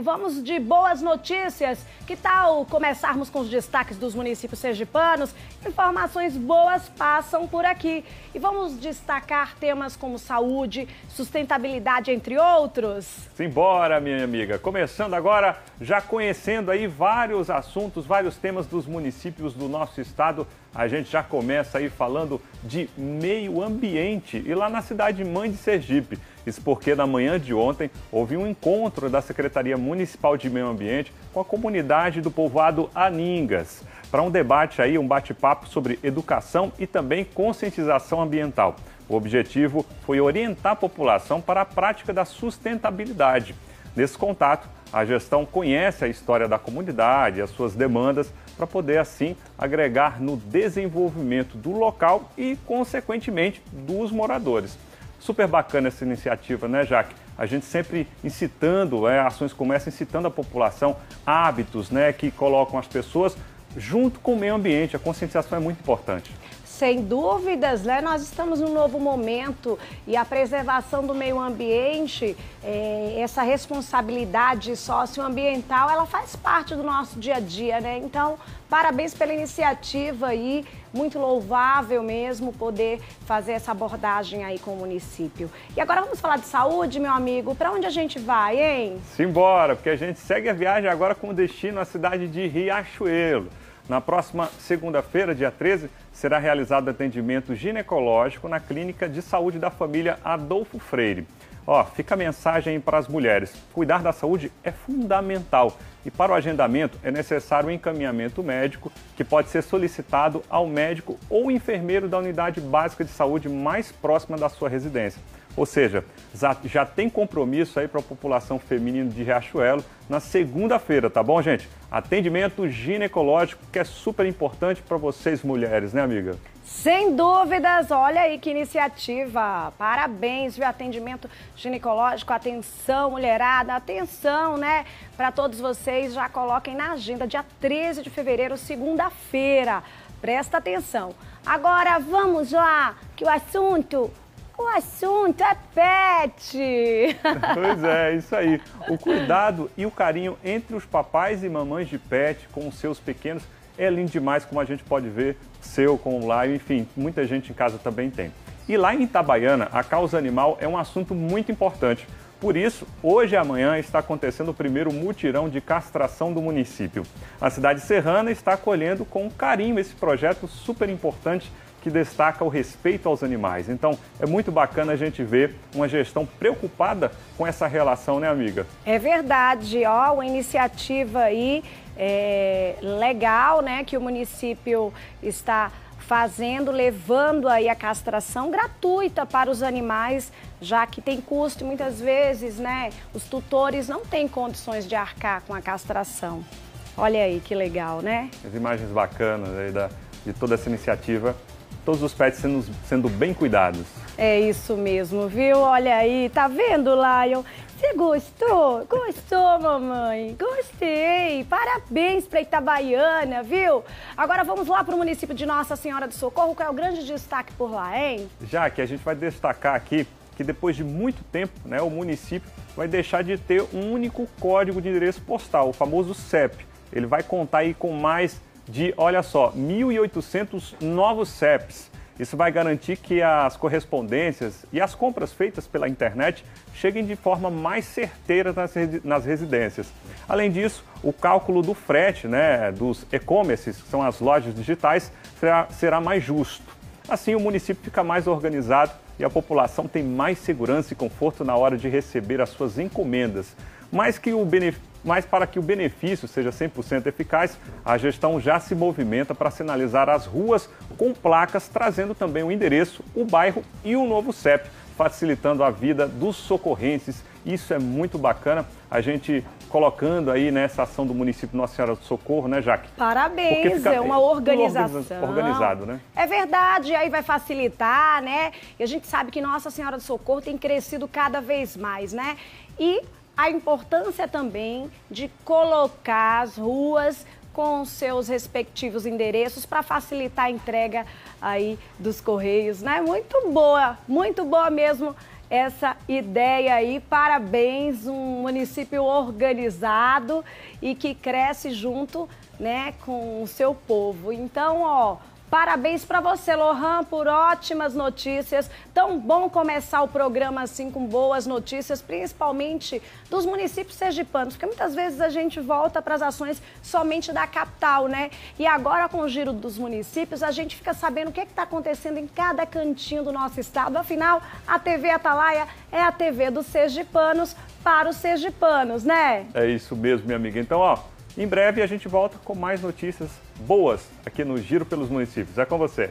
Vamos de boas notícias. Que tal começarmos com os destaques dos municípios sergipanos? Informações boas passam por aqui. E vamos destacar temas como saúde, sustentabilidade, entre outros. Simbora, minha amiga. Começando agora, já conhecendo aí vários assuntos, vários temas dos municípios do nosso estado. A gente já começa aí falando de meio ambiente e lá na cidade mãe de Sergipe. Isso porque na manhã de ontem houve um encontro da Secretaria Municipal de Meio Ambiente com a comunidade do povoado Aningas, para um debate aí, um bate-papo sobre educação e também conscientização ambiental. O objetivo foi orientar a população para a prática da sustentabilidade. Nesse contato, a gestão conhece a história da comunidade, as suas demandas, para poder assim agregar no desenvolvimento do local e, consequentemente, dos moradores. Super bacana essa iniciativa, né, Jaque? A gente sempre incitando, ações como essa, incitando a população, hábitos, né, que colocam as pessoas junto com o meio ambiente. A conscientização é muito importante. Sem dúvidas, né? Nós estamos num novo momento e a preservação do meio ambiente, essa responsabilidade socioambiental, ela faz parte do nosso dia a dia, né? Então, parabéns pela iniciativa aí, muito louvável mesmo poder fazer essa abordagem aí com o município. E agora vamos falar de saúde, meu amigo. Para onde a gente vai, hein? Simbora, porque a gente segue a viagem agora com destino à cidade de Riachuelo. Na próxima segunda-feira, dia 13, será realizado atendimento ginecológico na Clínica de Saúde da Família Adolfo Freire. Ó, fica a mensagem para as mulheres. Cuidar da saúde é fundamental e para o agendamento é necessário um encaminhamento médico que pode ser solicitado ao médico ou enfermeiro da unidade básica de saúde mais próxima da sua residência. Ou seja, já tem compromisso aí para a população feminina de Riachuelo na segunda-feira, tá bom, gente? Atendimento ginecológico que é super importante para vocês mulheres, né, amiga? Sem dúvidas, olha aí que iniciativa, parabéns, viu, atendimento ginecológico, atenção mulherada, atenção, né, para todos vocês, já coloquem na agenda, dia 13 de fevereiro, segunda-feira, presta atenção. Agora vamos lá, que o assunto é pet! Pois é, isso aí. O cuidado e o carinho entre os papais e mamães de pet com os seus pequenos é lindo demais, como a gente pode ver, seu com o Laio, enfim, muita gente em casa também tem. E lá em Itabaiana, a causa animal é um assunto muito importante. Por isso, hoje e amanhã está acontecendo o primeiro mutirão de castração do município. A cidade serrana está acolhendo com carinho esse projeto super importante que destaca o respeito aos animais. Então, é muito bacana a gente ver uma gestão preocupada com essa relação, né, amiga? É verdade, ó, uma iniciativa aí legal, né, que o município está fazendo, levando aí a castração gratuita para os animais, já que tem custo e muitas vezes, né, os tutores não têm condições de arcar com a castração. Olha aí que legal, né? As imagens bacanas aí de toda essa iniciativa. Todos os pets sendo bem cuidados. É isso mesmo, viu? Olha aí, tá vendo, Lion? Você gostou? Gostou, mamãe? Gostei! Parabéns pra Itabaiana, viu? Agora vamos lá pro município de Nossa Senhora do Socorro, que é o grande destaque por lá, hein? Já que a gente vai destacar aqui que depois de muito tempo, né, o município vai deixar de ter um único código de endereço postal, o famoso CEP. Ele vai contar aí com mais de, olha só, 1.800 novos CEPs. Isso vai garantir que as correspondências e as compras feitas pela internet cheguem de forma mais certeira nas residências. Além disso, o cálculo do frete, né, dos e-commerces, que são as lojas digitais, será mais justo. Assim, o município fica mais organizado e a população tem mais segurança e conforto na hora de receber as suas encomendas. Mas para que o benefício seja 100% eficaz, a gestão já se movimenta para sinalizar as ruas com placas, trazendo também o endereço, o bairro e o novo CEP, facilitando a vida dos socorrenses. Isso é muito bacana, a gente colocando aí nessa ação do município Nossa Senhora do Socorro, né, Jaque? Parabéns, é uma organização. Organizado, né? É verdade, aí vai facilitar, né? E a gente sabe que Nossa Senhora do Socorro tem crescido cada vez mais, né? E a importância também de colocar as ruas com seus respectivos endereços para facilitar a entrega aí dos correios, né? Muito boa mesmo essa ideia aí. Parabéns, um município organizado e que cresce junto, né, com o seu povo. Então, ó, parabéns para você, Lohan, por ótimas notícias. Tão bom começar o programa assim com boas notícias, principalmente dos municípios sergipanos, porque muitas vezes a gente volta para as ações somente da capital, né? E agora com o giro dos municípios, a gente fica sabendo o que está acontecendo em cada cantinho do nosso estado. Afinal, a TV Atalaia é a TV dos sergipanos para os sergipanos, né? É isso mesmo, minha amiga. Então, ó, em breve a gente volta com mais notícias boas aqui no Giro pelos Municípios. É com você.